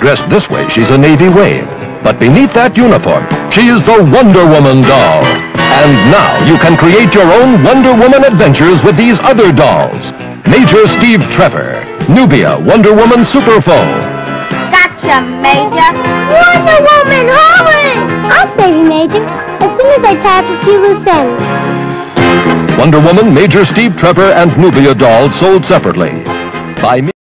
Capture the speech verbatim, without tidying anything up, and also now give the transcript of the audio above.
Dressed this way, she's a Navy wave. But beneath that uniform, she is the Wonder Woman doll. And now you can create your own Wonder Woman adventures with these other dolls. Major Steve Trevor, Nubia, Wonder Woman Super Foe. Gotcha, Major. Wonder Woman, hurry! I'll save you, Major, as soon as I tie up a few loose ends. Wonder Woman, Major Steve Trevor, and Nubia dolls sold separately. By me.